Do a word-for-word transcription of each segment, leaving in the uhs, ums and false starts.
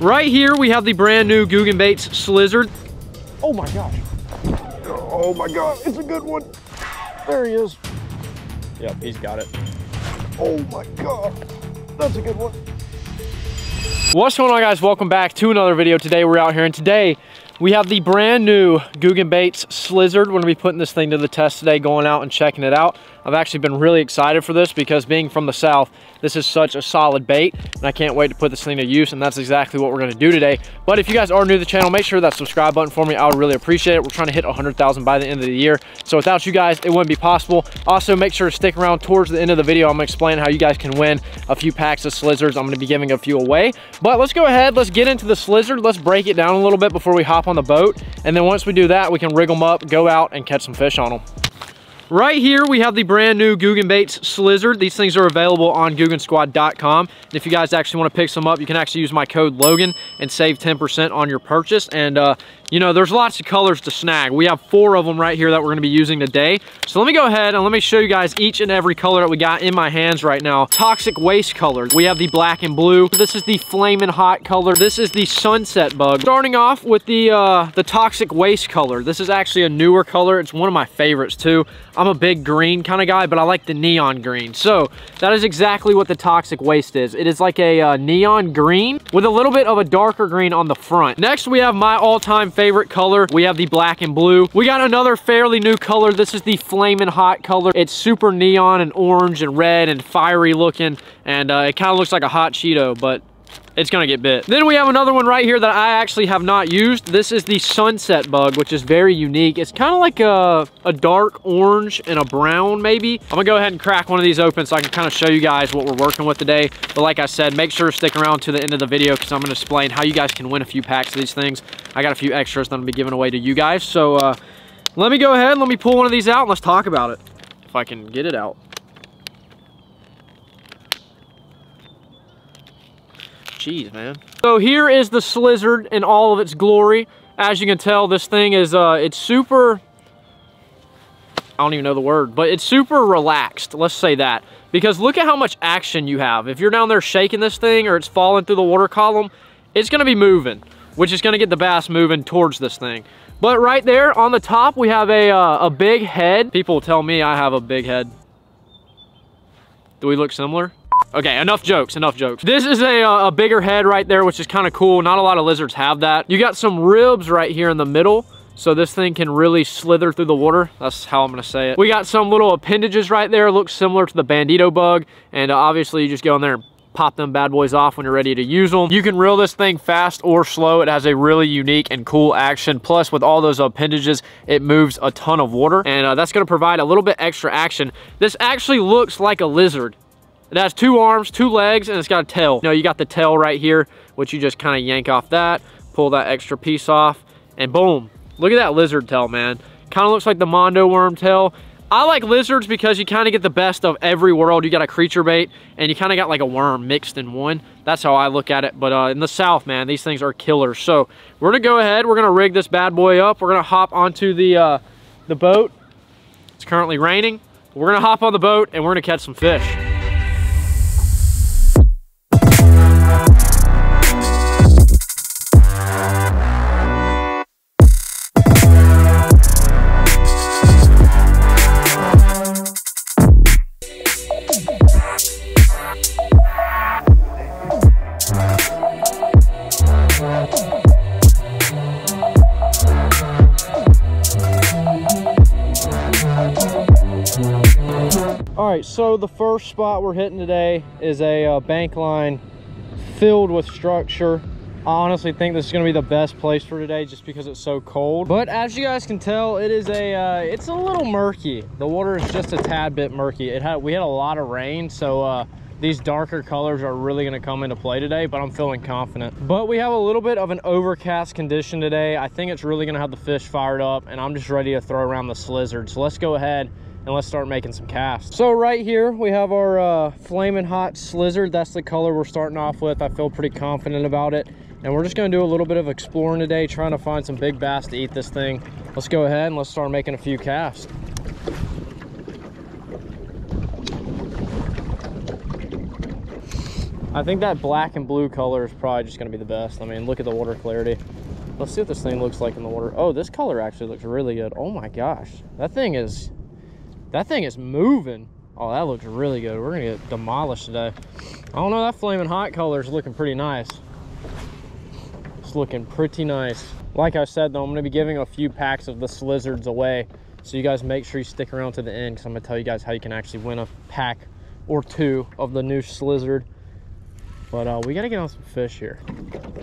Right here, we have the brand new Googan Baits Slizzard. Oh my gosh. Oh my God, it's a good one. There he is. Yep, he's got it. Oh my God, that's a good one. What's going on, guys? Welcome back to another video. Today we're out here, and today we have the brand new Googan Baits Slizzard. We're gonna be putting this thing to the test today, going out and checking it out. I've actually been really excited for this because being from the South, this is such a solid bait, and I can't wait to put this thing to use, and that's exactly what we're gonna do today. But if you guys are new to the channel, make sure that subscribe button for me. I would really appreciate it. We're trying to hit one hundred thousand by the end of the year, so without you guys, it wouldn't be possible. Also, make sure to stick around towards the end of the video. I'm gonna explain how you guys can win a few packs of Slizzards. I'm gonna be giving a few away, but let's go ahead, let's get into the Slizzard. Let's break it down a little bit before we hop on the boat, and then once we do that, we can rig them up, go out and catch some fish on them. Right here we have the brand new Googan Baits Slizzard. These things are available on Googan Squad dot com, and if you guys actually want to pick some up, you can actually use my code Logan and save ten percent on your purchase. And uh you know, there's lots of colors to snag. We have four of them right here that we're going to be using today, so let me go ahead and let me show you guys each and every color that we got in my hands right now. Toxic Waste color, we have the black and blue. This is the Flaming Hot color. This is the Sunset Bug. Starting off with the uh the Toxic Waste color. This is actually a newer color. It's one of my favorites too. I'm a big green kind of guy, but I like the neon green. So that is exactly what the Toxic Waste is. It is like a uh, neon green with a little bit of a darker green on the front. Next, we have my all-time favorite color. We have the black and blue. We got another fairly new color. This is the Flaming Hot color. It's super neon and orange and red and fiery looking, and uh, it kind of looks like a hot Cheeto, but it's gonna get bit. Then we have another one right here that I actually have not used. This is the Sunset Bug, which is very unique. It's kind of like a, a dark orange and a brown maybe. I'm gonna go ahead and crack one of these open so I can kind of show you guys what we're working with today. But like I said, make sure to stick around to the end of the video because I'm gonna explain how you guys can win a few packs of these things. I got a few extras that I'm gonna be giving away to you guys. So uh, let me go ahead, let me pull one of these out and let's talk about it. If I can get it out. Jeez, man. So here is the Slizzard in all of its glory. As you can tell, this thing is, uh, it's super, I don't even know the word, but it's super relaxed, let's say that. Because look at how much action you have. If you're down there shaking this thing or it's falling through the water column, it's gonna be moving, which is gonna get the bass moving towards this thing. But right there on the top, we have a, uh, a big head. People tell me I have a big head. Do we look similar? Okay, enough jokes, enough jokes. This is a, a bigger head right there, which is kind of cool. Not a lot of lizards have that. You got some ribs right here in the middle, so this thing can really slither through the water. That's how I'm gonna say it. We got some little appendages right there. Looks similar to the Bandito Bug, and uh, obviously you just go in there and pop them bad boys off when you're ready to use them. You can reel this thing fast or slow. It has a really unique and cool action. Plus, with all those appendages, it moves a ton of water, and uh, that's gonna provide a little bit extra action. This actually looks like a lizard. It has two arms, two legs, and it's got a tail. You know, you got the tail right here, which you just kind of yank off that, pull that extra piece off, and boom. Look at that lizard tail, man. Kind of looks like the Mondo Worm tail. I like lizards because you kind of get the best of every world. You got a creature bait, and you kind of got like a worm mixed in one. That's how I look at it. But uh, in the South, man, these things are killers. So we're going to go ahead. We're going to rig this bad boy up. We're going to hop onto the, uh, the boat. It's currently raining. We're going to hop on the boat, and we're going to catch some fish. So the first spot we're hitting today is a uh, bank line filled with structure. I honestly think this is going to be the best place for today just because it's so cold. But as you guys can tell, it is a uh, it's a little murky. The water is just a tad bit murky. It had we had a lot of rain, so uh, these darker colors are really going to come into play today, but I'm feeling confident. But we have a little bit of an overcast condition today. I think it's really going to have the fish fired up, and I'm just ready to throw around the Slizzard. So let's go ahead and let's start making some casts. So right here, we have our uh, Flaming Hot Slizzard. That's the color we're starting off with. I feel pretty confident about it. And we're just gonna do a little bit of exploring today, trying to find some big bass to eat this thing. Let's go ahead and let's start making a few casts. I think that black and blue color is probably just going to be the best. I mean, look at the water clarity. Let's see what this thing looks like in the water. Oh, this color actually looks really good. Oh my gosh, that thing is that thing is moving. Oh, that looks really good. We're gonna get demolished today. I don't know, that Flaming Hot color is looking pretty nice. It's looking pretty nice. Like I said though, I'm gonna be giving a few packs of the Slizzards away, so you guys make sure you stick around to the end, because I'm gonna tell you guys how you can actually win a pack or two of the new Slizzard. But uh, we gotta get on some fish here.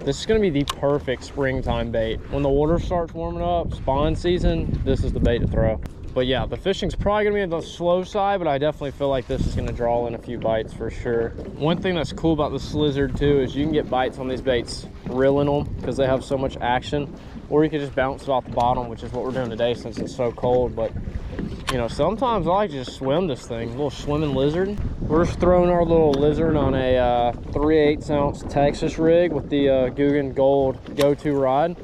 This is gonna be the perfect springtime bait. When the water starts warming up, spawn season, this is the bait to throw. But yeah, the fishing's probably gonna be on the slow side, but I definitely feel like this is gonna draw in a few bites for sure. One thing that's cool about the Slizzard too is you can get bites on these baits reeling them because they have so much action, or you can just bounce it off the bottom, which is what we're doing today since it's so cold. But you know, sometimes I like to just swim this thing, a little swimming lizard. We're just throwing our little lizard on a uh, three eighths ounce Texas rig with the uh, Googan Gold go-to rod.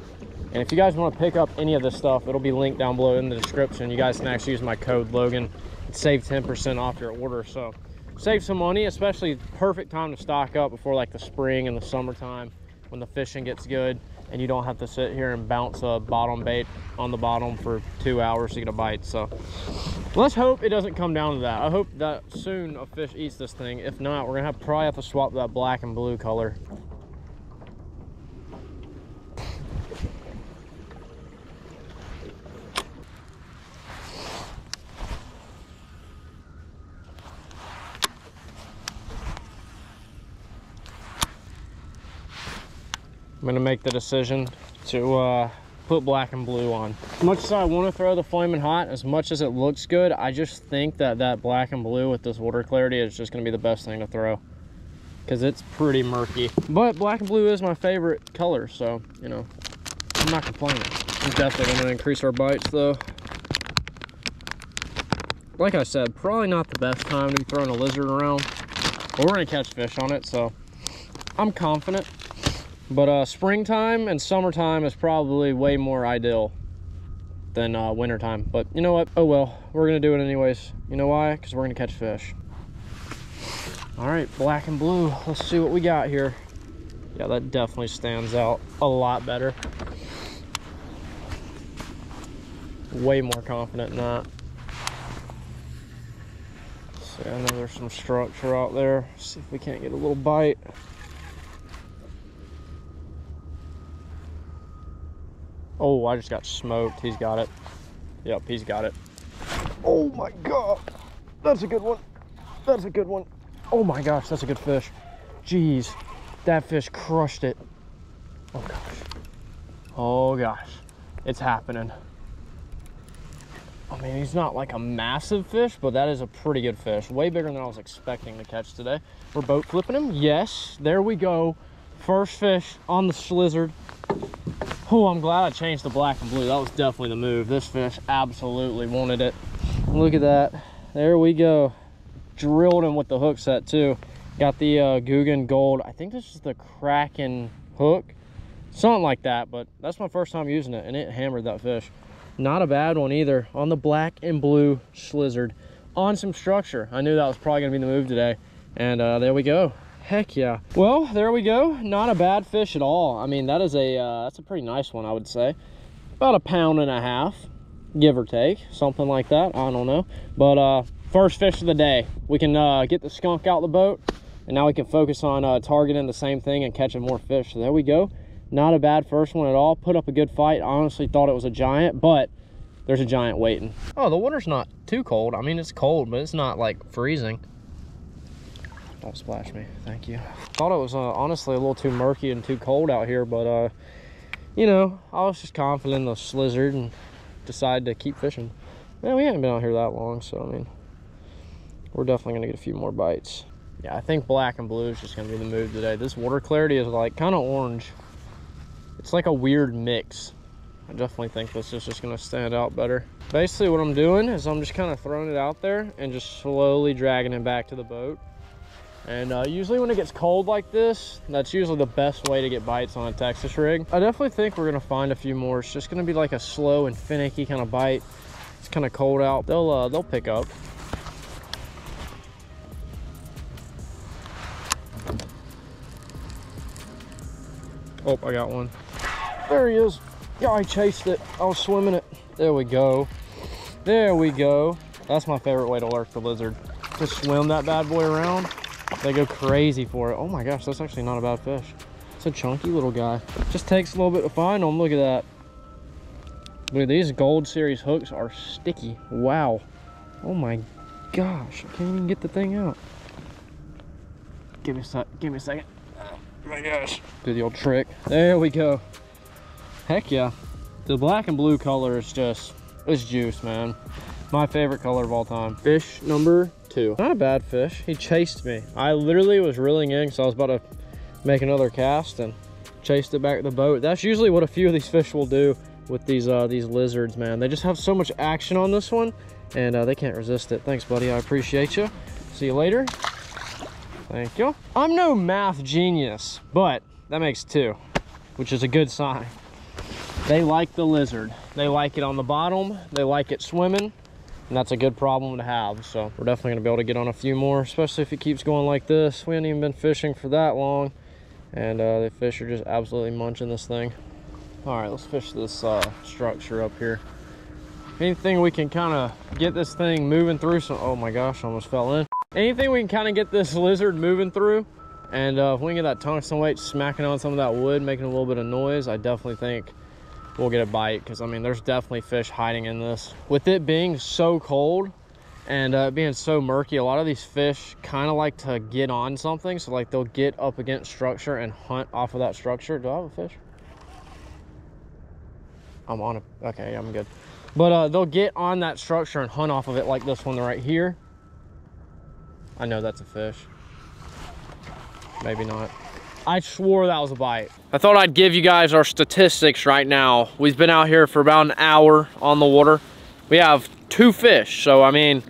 And if you guys want to pick up any of this stuff, it'll be linked down below in the description. You guys can actually use my code Logan, save ten percent off your order. So save some money, especially perfect time to stock up before like the spring and the summertime when the fishing gets good. And you don't have to sit here and bounce a bottom bait on the bottom for two hours to get a bite. So let's hope it doesn't come down to that. I hope that soon a fish eats this thing. If not, we're gonna have, probably have to swap that black and blue color. I'm gonna make the decision to uh, put black and blue on. As much as I wanna throw the Flaming Hot, as much as it looks good, I just think that that black and blue with this water clarity is just gonna be the best thing to throw, because it's pretty murky. But black and blue is my favorite color, so, you know, I'm not complaining. I'm definitely gonna increase our bites though. Like I said, probably not the best time to be throwing a lizard around, but we're gonna catch fish on it, so I'm confident. But uh, springtime and summertime is probably way more ideal than uh, wintertime. But you know what? Oh well, we're going to do it anyways. You know why? Because we're going to catch fish. All right, black and blue. Let's see what we got here. Yeah, that definitely stands out a lot better. Way more confident in that. Let's see, I know there's some structure out there. Let's see if we can't get a little bite. Oh, I just got smoked. He's got it. Yep, he's got it. Oh my god, that's a good one. That's a good one. Oh my gosh, that's a good fish. Jeez, that fish crushed it. Oh gosh. Oh gosh, it's happening. I mean, he's not like a massive fish, but that is a pretty good fish. Way bigger than I was expecting to catch today. We're boat flipping him. Yes, there we go. First fish on the Slizzard. Oh, I'm glad I changed the black and blue. That was definitely the move. This fish absolutely wanted it. Look at that. There we go. Drilled him with the hook set too. Got the uh, Googan Gold. I think this is the Kraken hook. Something like that, but that's my first time using it, and it hammered that fish. Not a bad one either on the black and blue Slizzard on some structure. I knew that was probably going to be the move today, and uh, there we go. Heck yeah. Well, there we go. Not a bad fish at all. I mean, that is a uh, that's a pretty nice one, I would say. About a pound and a half, give or take, something like that. I don't know. But uh, first fish of the day. We can uh, get the skunk out of the boat, and now we can focus on uh, targeting the same thing and catching more fish. So there we go. Not a bad first one at all. Put up a good fight. I honestly thought it was a giant, but there's a giant waiting. Oh, the water's not too cold. I mean, it's cold, but it's not like freezing. Don't splash me, thank you. Thought it was uh, honestly a little too murky and too cold out here, but uh you know, I was just confident in the Slizzard and decided to keep fishing. Man, we haven't been out here that long, so I mean, we're definitely gonna get a few more bites. Yeah, I think black and blue is just gonna be the move today. This water clarity is like kind of orange. It's like a weird mix. I definitely think this is just gonna stand out better. Basically what I'm doing is I'm just kind of throwing it out there and just slowly dragging it back to the boat. And uh, usually when it gets cold like this, that's usually the best way to get bites on a Texas rig. I definitely think we're gonna find a few more. It's just gonna be like a slow and finicky kind of bite. It's kind of cold out. They'll uh, they'll pick up. Oh, I got one. There he is. Yeah, I chased it. I was swimming it. There we go. There we go. That's my favorite way to lurk the lizard. To swim that bad boy around. They go crazy for it. Oh my gosh, that's actually not a bad fish. It's a chunky little guy. Just takes a little bit to find them. Look at that. Dude, these Gold Series hooks are sticky. Wow. Oh my gosh, I can't even get the thing out. Give me a sec. Give me a second. Oh my gosh. Do the old trick. There we go. Heck yeah. The black and blue color is just, it's juice, man. My favorite color of all time. Fish number two. Not a bad fish. He chased me. I literally was reeling in, so I was about to make another cast and chased it back to the boat. That's usually what a few of these fish will do with these uh, these lizards, man. They just have so much action on this one, and uh, they can't resist it. Thanks, buddy. I appreciate you. See you later. Thank you. I'm no math genius, but that makes two, which is a good sign. They like the lizard. They like it on the bottom. They like it swimming. And that's a good problem to have. So we're definitely gonna be able to get on a few more, especially if it keeps going like this. We haven't even been fishing for that long, and uh, the fish are just absolutely munching this thing. All right, let's fish this uh, structure up here. Anything we can kind of get this thing moving through. So, oh my gosh, I almost fell in. Anything we can kind of get this lizard moving through, and uh, if we can get that tungsten weight smacking on some of that wood, making a little bit of noise, I definitely think we'll get a bite, because I mean, there's definitely fish hiding in this. With it being so cold and uh, being so murky, a lot of these fish kind of like to get on something. So like they'll get up against structure and hunt off of that structure. Do I have a fish? I'm on it. Okay, I'm good. But uh, they'll get on that structure and hunt off of it, like this one right here. I know that's a fish. Maybe not. I swore that was a bite. I thought I'd give you guys our statistics right now. We've been out here for about an hour on the water. We have two fish, so I mean,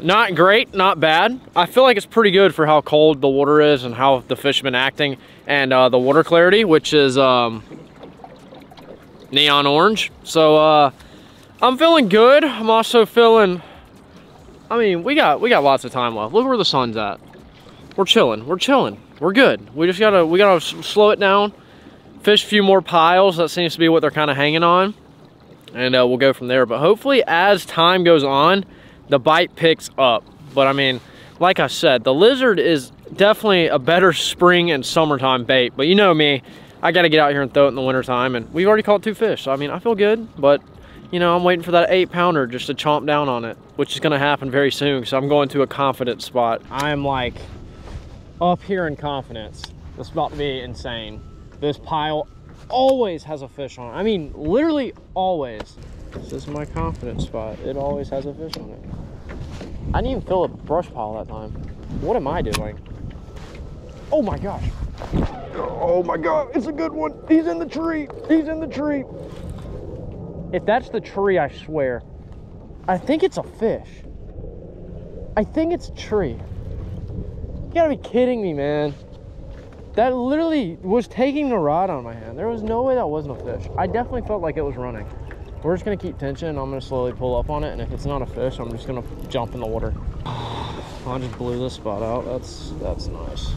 not great, not bad. I feel like it's pretty good for how cold the water is and how the fish have been acting, and uh, the water clarity, which is um, neon orange. So uh, I'm feeling good. I'm also feeling, I mean, we got we got lots of time left. Look where the sun's at. We're chilling, we're chilling. We're good. We just gotta, we gotta slow it down, fish a few more piles. That seems to be what they're kind of hanging on. And uh, we'll go from there. But hopefully as time goes on, the bite picks up. But I mean, like I said, the lizard is definitely a better spring and summertime bait. But you know me, I gotta get out here and throw it in the wintertime. And we've already caught two fish. So I mean, I feel good, but you know, I'm waiting for that eight pounder just to chomp down on it, which is gonna happen very soon. So I'm going to a confident spot. I am like, up here in confidence. This is about to be insane. This pile always has a fish on it. I mean, literally always. This is my confidence spot. It always has a fish on it. I didn't even fill a brush pile that time. What am I doing? Oh my gosh. Oh my God, it's a good one. He's in the tree. He's in the tree. If that's the tree, I swear. I think it's a fish. I think it's a tree. You gotta be kidding me, man. That literally was taking the rod on my hand. There was no way that wasn't a fish. I definitely felt like it was running. We're just gonna keep tension. I'm gonna slowly pull up on it, and if it's not a fish, I'm just gonna jump in the water. I just blew this spot out. That's that's nice.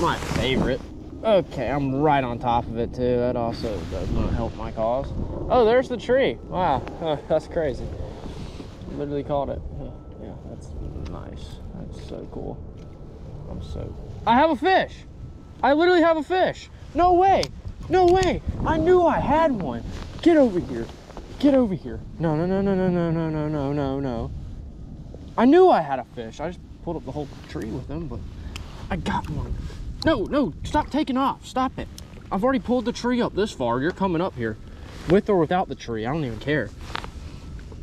My favorite. Okay, I'm right on top of it too. That also does not help my cause. Oh, there's the tree. Wow, huh, that's crazy. Literally caught it. Huh, yeah, that's nice. That's so cool. I'm so... I have a fish. I literally have a fish. No way. No way. I knew I had one. Get over here. Get over here. No, no, no, no, no, no, no, no, no, no, no. I knew I had a fish. I just pulled up the whole tree with them, but I got one. No, no. Stop taking off. Stop it. I've already pulled the tree up this far. You're coming up here with or without the tree. I don't even care.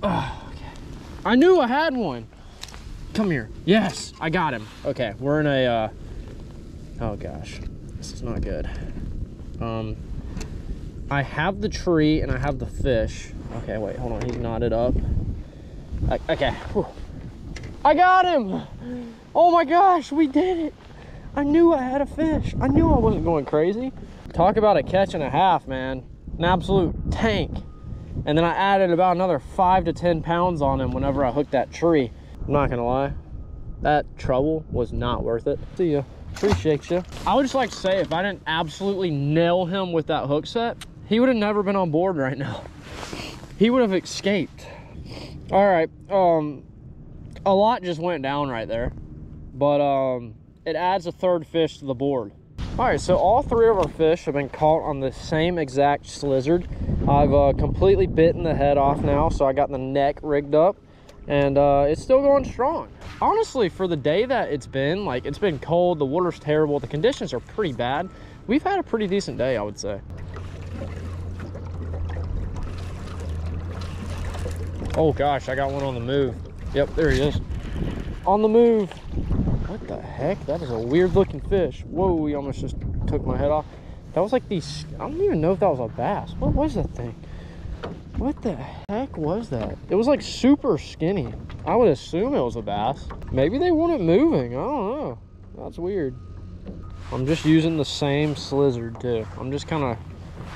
Oh, okay. I knew I had one. Come here. Yes, I got him. Okay, we're in a, uh, oh gosh, this is not good. Um, I have the tree and I have the fish. Okay, wait, hold on, he's knotted up. I, okay, whew. I got him. Oh my gosh, we did it. I knew I had a fish. I knew I wasn't going crazy. Talk about a catch and a half, man. An absolute tank. And then I added about another five to ten pounds on him whenever I hooked that tree. I'm not gonna lie, that trouble was not worth it. See ya. Appreciate you. I would just like to say, if I didn't absolutely nail him with that hook set, he would have never been on board right now. He would have escaped. All right, um, a lot just went down right there, but um, it adds a third fish to the board. All right, so all three of our fish have been caught on the same exact Slizzard. I've uh, completely bitten the head off now, so I got the neck rigged up, and uh, it's still going strong. Honestly, for the day that it's been, like, it's been cold, the water's terrible, the conditions are pretty bad. We've had a pretty decent day, I would say. Oh gosh, I got one on the move. Yep, there he is. On the move. What the heck? That is a weird looking fish. Whoa, we almost just took my head off. That was like these, I don't even know if that was a bass. What was that thing? What the heck was that? It was like super skinny. I would assume it was a bass. Maybe they weren't moving. I don't know. That's weird. I'm just using the same Slizzard too. I'm just kind of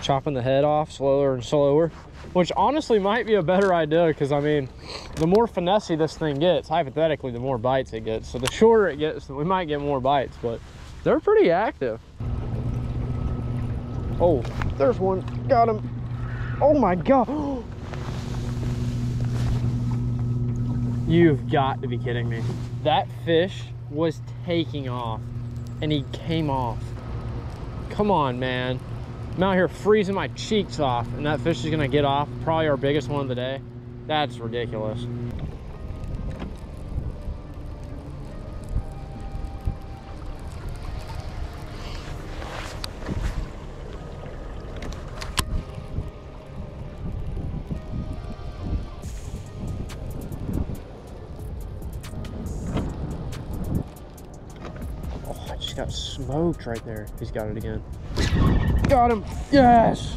chopping the head off slower and slower, which honestly might be a better idea, because I mean, the more finesse this thing gets, hypothetically, the more bites it gets. So the shorter it gets, we might get more bites, but they're pretty active. Oh, there's one. Got him. Oh my god. You've got to be kidding me. That fish was taking off and he came off. Come on, man. I'm out here freezing my cheeks off, and that fish is gonna get off. Probably our biggest one of the day. That's ridiculous. Oh, I just got smoked right there. He's got it again. Got him. Yes.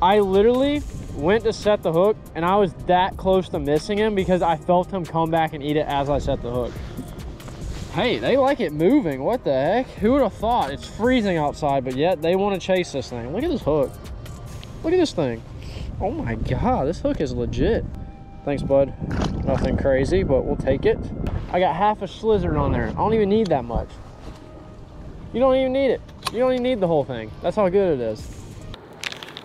I literally went to set the hook and I was that close to missing him because I felt him come back and eat it as I set the hook. Hey, they like it moving. What the heck? Who would have thought? It's freezing outside, but yet they want to chase this thing. Look at this hook. Look at this thing. Oh my god, this hook is legit. Thanks, bud. Nothing crazy, but we'll take it. I got half a Slizzard on there. I don't even need that much. You don't even need it. You don't even need the whole thing. That's how good it is.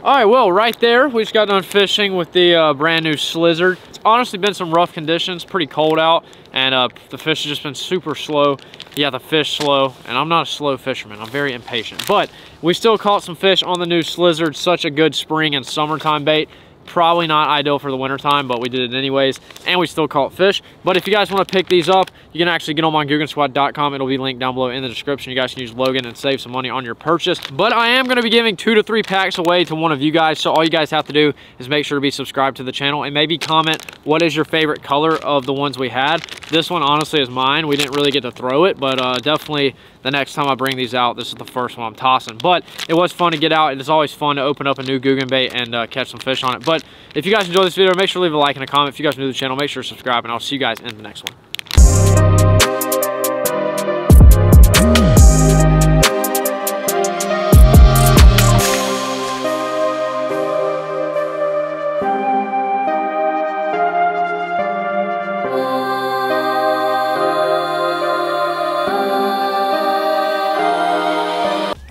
All right, well, right there, we just got done fishing with the uh, brand new Slizzard. It's honestly been some rough conditions, pretty cold out, and uh, the fish has just been super slow. Yeah, the fish slow, and I'm not a slow fisherman. I'm very impatient, but we still caught some fish on the new Slizzard. Such a good spring and summertime bait. Probably not ideal for the winter time, but we did it anyways, and we still caught fish. But if you guys want to pick these up, you can actually get them on Googan Squad dot com. It'll be linked down below in the description. You guys can use Logan and save some money on your purchase. But I am going to be giving two to three packs away to one of you guys, so all you guys have to do is make sure to be subscribed to the channel and maybe comment what is your favorite color of the ones we had. This one honestly is mine. We didn't really get to throw it, but uh, definitely the next time I bring these out, this is the first one I'm tossing. But it was fun to get out. It is always fun to open up a new Googan bait and uh, catch some fish on it. But But if you guys enjoyed this video, make sure to leave a like and a comment. If you guys are new to the channel, make sure to subscribe, and I'll see you guys in the next one.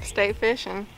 Stay fishing.